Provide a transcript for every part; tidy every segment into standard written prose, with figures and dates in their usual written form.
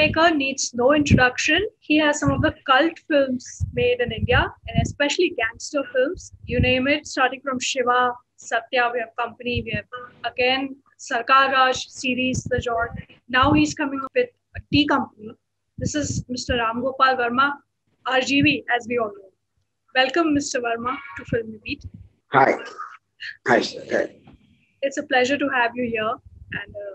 filmmaker needs no introduction. He has some of the cult films made in India, and especially gangster films. You name it, starting from Shiva, Satya, we have Company, we have again Sarkar Raj series, the genre. Now he's coming up with D Company. This is Mr. Ram Gopal Varma, RGV, as we all know. Welcome, Mr. Varma, to FilmiBeat. Hi. Hi, sir. Hi. It's a pleasure to have you here, and a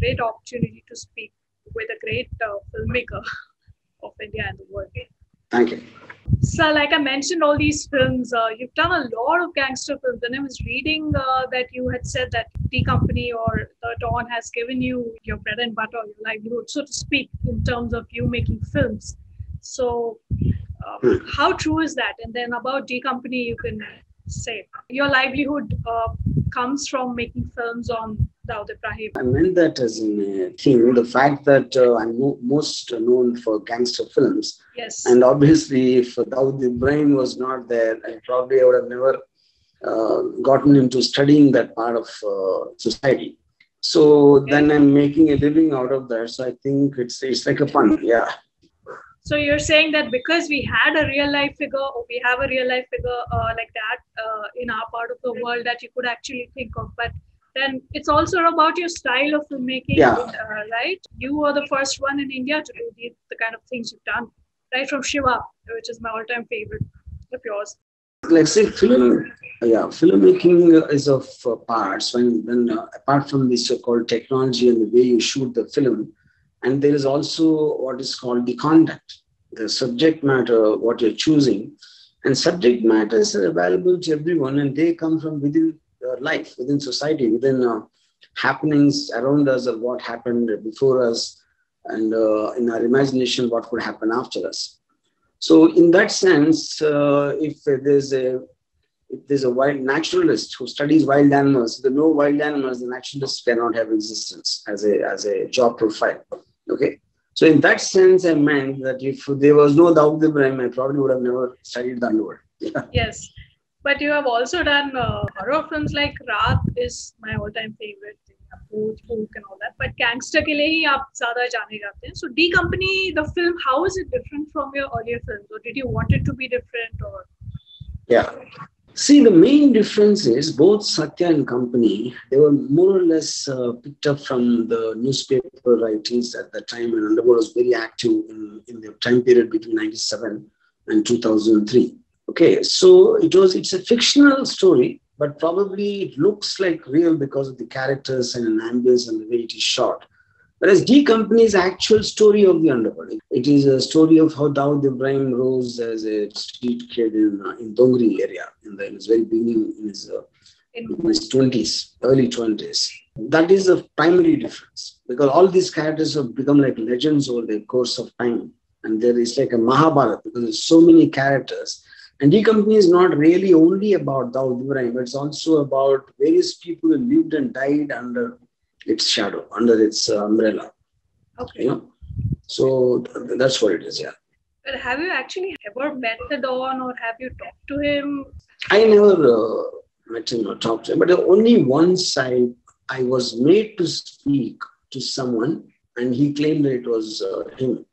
great opportunity to speak with a great filmmaker of India and the world. Thank you. So, like I mentioned, all these films, you've done a lot of gangster films. And I was reading that you had said that D Company or The Dawn has given you your bread and butter, your livelihood, so to speak, in terms of you making films. So, how true is that? And then about D Company, you can say your livelihood comes from making films on Dawood Ibrahim. I meant that as a thing, the fact that I'm most known for gangster films. Yes. And obviously, if Dawood Ibrahim was not there, I would have never gotten into studying that part of society. So then I'm making a living out of that. So I think it's like a fun, yeah. So you're saying that because we had a real life figure, or we have a real life figure like that in our part of the world that you could actually think of, but then it's also about your style of filmmaking, right? You were the first one in India to do the kind of things you've done, right from Shiva, which is my all-time favorite of yours. Let's say filmmaking is of parts. When apart from the so-called technology and the way you shoot the film, and there is also what is called the content, the subject matter, what you're choosing. And subject matters are available to everyone, and they come from within life, within society, within happenings around us, or what happened before us, and in our imagination, what could happen after us. So in that sense, if there's a wild naturalist who studies wild animals, the no wild animals, the naturalist cannot have existence as a job profile. Okay, so in that sense, I meant that if there was no Dawood Ibrahim, I probably would have never studied the underworld. Yeah. Yes, but you have also done horror films like Raat is my all-time favorite thing, Bhook and all that. But gangster ke liye hi aap zyada jaane jaate hain. So D Company, the film, how is it different from your earlier films? Or did you want it to be different? Or yeah. See, the main difference is both Satya and Company, they were more or less picked up from the newspaper writings at the time, and underworld was very active in the time period between 1997 and 2003. Okay, so it's a fictional story, but probably it looks like real because of the characters and an ambience and the way it is shot. Whereas D Company is actual story of the underworld. It is a story of how Dawood Ibrahim rose as a street kid in Dongri area in his very beginning, in his 20s, early 20s. That is the primary difference, because all these characters have become like legends over the course of time. And there is like a Mahabharata, because there's so many characters. And D Company is not really only about Dawood Ibrahim, but it's also about various people who lived and died under its shadow, under its umbrella. Okay. You know? So that's what it is, yeah. But have you actually ever met the Dawn, or have you talked to him? I never met him or talked to him, but only once I was made to speak to someone, and he claimed that it was him.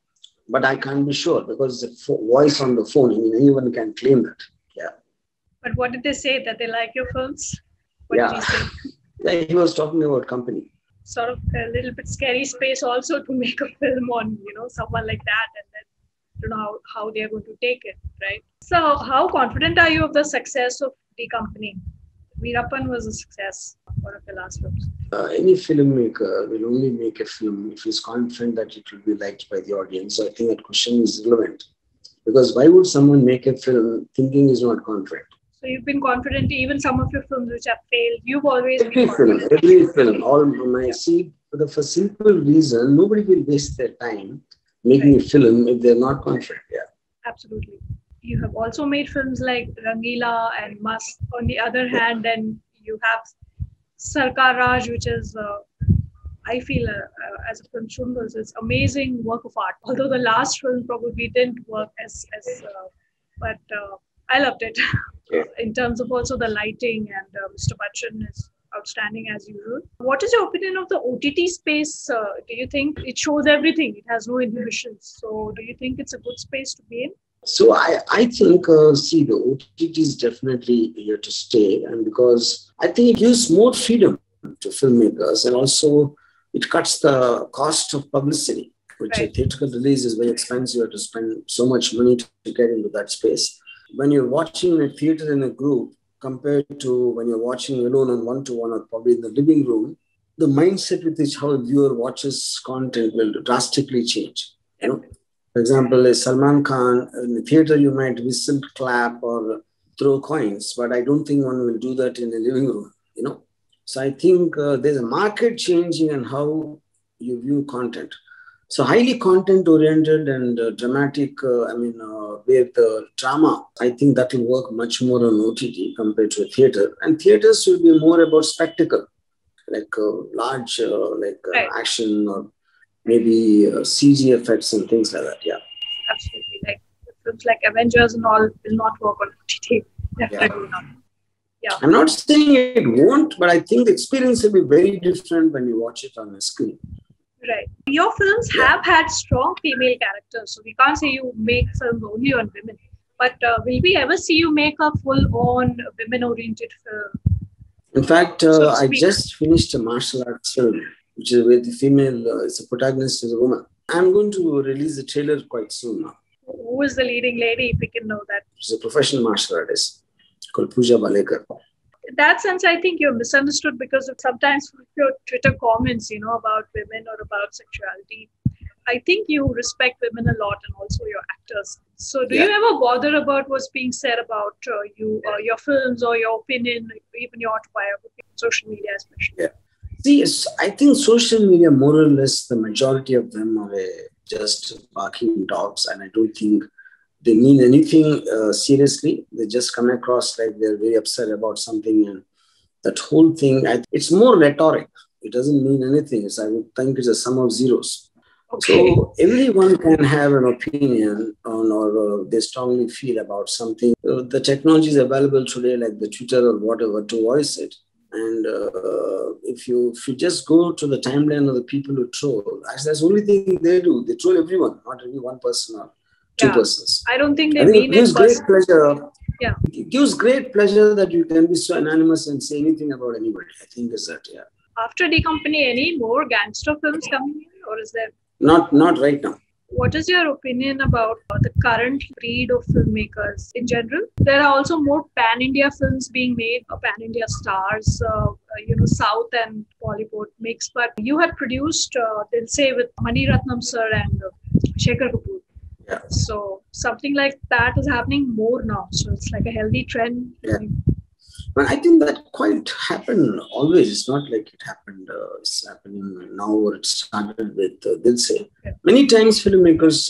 But I can't be sure, because the voice on the phone, I mean, anyone can claim that, yeah. But what did they say? That they like your films? What did he say? Yeah, he was talking about Company. Sort of a little bit scary space also to make a film on, you know, someone like that, and then you know how they are going to take it, right? So how confident are you of the success of D Company? Veerappan was a success, one of the last films. Any filmmaker will only make a film if he's confident that it will be liked by the audience. So I think that question is relevant, because why would someone make a film thinking he's not confident? So you've been confident, even some of your films which have failed, you've always been confident. Every film, all my seed, for simple reason, nobody will waste their time making a film if they're not confident. Yeah, absolutely. You have also made films like Rangila and Must, on the other hand, and you have Sarkar Raj, which is, I feel, as a film journalist, it's amazing work of art. Although the last film probably didn't work but I loved it. Yeah. In terms of also the lighting, and Mr. Bachchan is out outstanding as usual. What is your opinion of the OTT space? Do you think it shows everything? It has no inhibitions. So do you think it's a good space to be in? So I think, the OTT is definitely here to stay, and because I think it gives more freedom to filmmakers, and also it cuts the cost of publicity, which a theatrical release is very expensive. You have to spend so much money to get into that space. When you're watching a theater in a group compared to when you're watching alone on one-to-one or probably in the living room, the mindset with which how a viewer watches content will drastically change. You know? For example, Salman Khan, in the theater, you might whistle, clap, or throw coins, but I don't think one will do that in the living room, you know. So I think there's a market changing in how you view content. So highly content-oriented and dramatic, with the drama, I think that will work much more on OTT compared to a theater. And theaters will be more about spectacle, like large action or maybe CG effects and things like that, yeah. Absolutely. Like films like Avengers and all will not work on OTT. Definitely not. Yeah. I'm not saying it won't, but I think the experience will be very different when you watch it on a screen. Right. Your films have had strong female characters, so we can't say you make films only on women. But will we ever see you make a full-on women-oriented film? In fact, I just finished a martial arts film, which is with the female, the protagonist is a woman. I'm going to release the trailer quite soon now. Who is the leading lady, if we can know that? She's a professional martial artist called Kalpujha Balekar. In that sense, I think you're misunderstood because of sometimes your Twitter comments, you know, about women or about sexuality. I think you respect women a lot and also your actors. So do you ever bother about what's being said about you or your films or your opinion, even your autobiography, social media especially? Yeah. See, I think social media, more or less, the majority of them are just barking dogs, and I don't think they mean anything seriously. They just come across like they're very upset about something, and that whole thing, it's more rhetoric. It doesn't mean anything. I would think it's a sum of zeros. Okay. So everyone can have an opinion on, or they strongly feel about something. The technology is available today, like the Twitter or whatever, to voice it. And if you just go to the timeline of the people who troll, that's the only thing they do. They troll everyone, not only one person or two persons. I don't think they mean it. It gives great pleasure. Yeah. It gives great pleasure that you can be so anonymous and say anything about anybody. I think is that, yeah. After D Company, any more gangster films coming in, or is there? Not right now. What is your opinion about the current breed of filmmakers in general? There are also more pan-India films being made, pan-India stars, South and Bollywood mix. But you had produced Dil Se with Mani Ratnam sir and Shekhar Kapoor. Yeah. So something like that is happening more now. So it's like a healthy trend. Yeah. Well, I think that quite happened always. It's not like it happened. It's happening now, or it started with Dil Se. Yeah. Many times filmmakers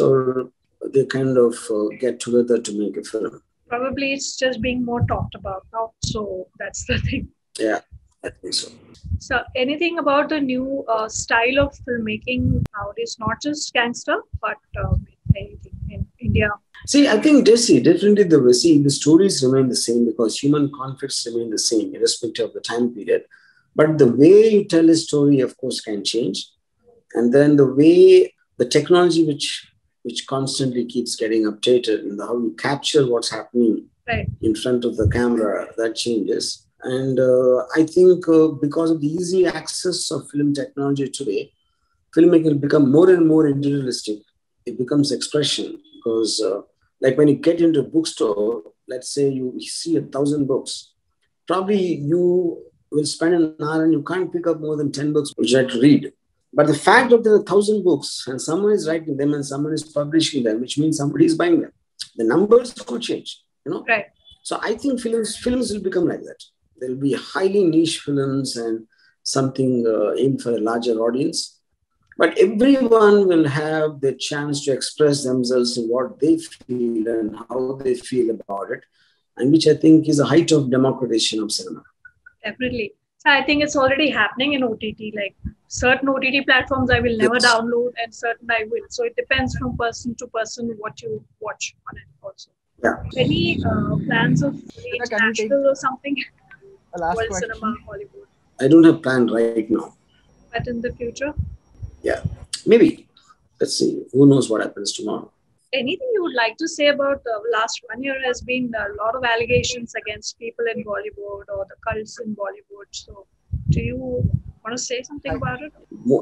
they kind of get together to make a film. Probably it's just being more talked about now. So that's the thing. Yeah, I think so. So anything about the new style of filmmaking nowadays? Not just gangster, but anything in India. See, I think the stories remain the same because human conflicts remain the same, irrespective of the time period. But the way you tell a story, of course, can change. And then the way, the technology which constantly keeps getting updated, and how you capture what's happening in front of the camera, that changes. And I think because of the easy access of film technology today, filmmaking will become more and more individualistic. It becomes expression because like when you get into a bookstore, let's say you see 1,000 books, probably you will spend an hour and you can't pick up more than 10 books which you have to read. But the fact that there are 1,000 books and someone is writing them and someone is publishing them, which means somebody is buying them. The numbers could change, you know? Right. So I think films will become like that. There'll be highly niche films and something aimed for a larger audience. But everyone will have the chance to express themselves in what they feel and how they feel about it, and which I think is the height of democratization of cinema. Definitely. So I think it's already happening in OTT. Like certain OTT platforms I will never download and certain I will. So it depends from person to person what you watch on it also. Yeah. Any plans of international or something? World question. Cinema, Hollywood. I don't have plan right now. But in the future? Yeah, maybe. Let's see. Who knows what happens tomorrow? Anything you would like to say about the last 1 year? Has been a lot of allegations against people in Bollywood or the cults in Bollywood. So do you want to say something about it?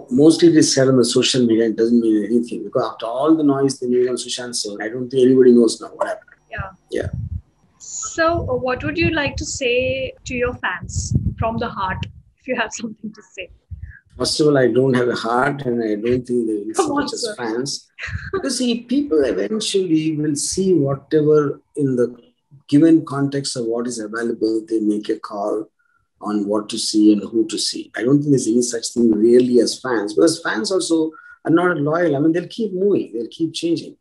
Mostly it is said on the social media. It doesn't mean anything. Because after all the noise they made on Sushant Singh, I don't think anybody knows now what happened. Yeah. Yeah. So what would you like to say to your fans from the heart, if you have something to say? First of all, I don't have a heart and I don't think there is so much as fans. Because see, people eventually will see whatever in the given context of what is available, they make a call on what to see and who to see. I don't think there's any such thing really as fans, because fans also are not loyal. I mean, they'll keep moving, they'll keep changing.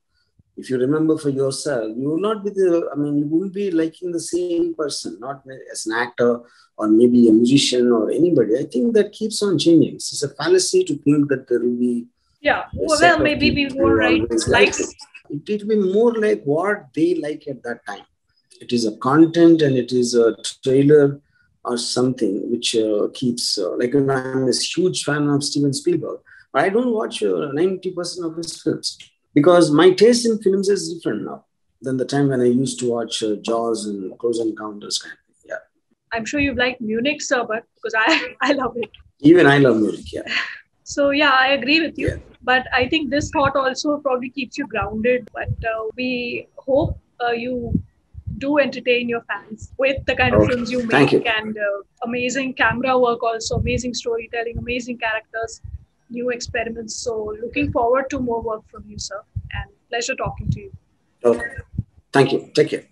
If you remember for yourself, you will not be the, I mean, you will be liking the same person, not as an actor or maybe a musician or anybody. I think that keeps on changing. It's a fallacy to think that there will be. Yeah, well, maybe we were right. It will be more like what they like at that time. It is a content and it is a trailer or something which keeps, like I'm a huge fan of Steven Spielberg, but I don't watch 90% of his films. Because my taste in films is different now than the time when I used to watch Jaws and Close Encounters. Kind of thing. Yeah, I'm sure you like Munich, sir, but because I love it. Even I love Munich. Yeah. So yeah, I agree with you. Yeah. But I think this thought also probably keeps you grounded. But we hope you do entertain your fans with the kind of films you make and amazing camera work, also amazing storytelling, amazing characters. New experiments. So looking forward to more work from you, sir. And pleasure talking to you. Okay. Thank you. Take care.